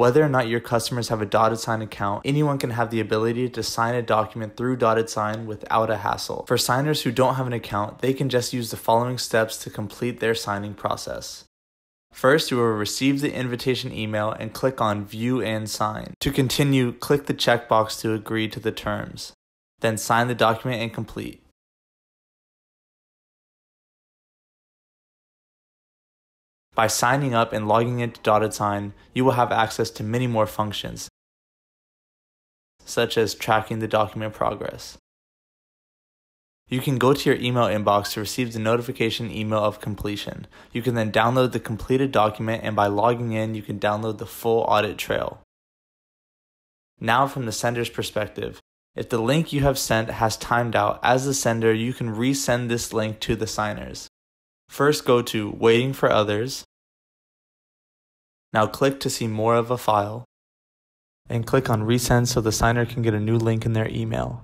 Whether or not your customers have a DottedSign account, anyone can have the ability to sign a document through DottedSign without a hassle. For signers who don't have an account, they can just use the following steps to complete their signing process. First, you will receive the invitation email and click on View and Sign. To continue, click the checkbox to agree to the terms. Then sign the document and complete. By signing up and logging into DottedSign, you will have access to many more functions, such as tracking the document progress. You can go to your email inbox to receive the notification email of completion. You can then download the completed document, and by logging in, you can download the full audit trail. Now, from the sender's perspective, if the link you have sent has timed out, as the sender, you can resend this link to the signers. First, go to Waiting for Others. Now click to see more of a file, and click on Resend so the signer can get a new link in their email.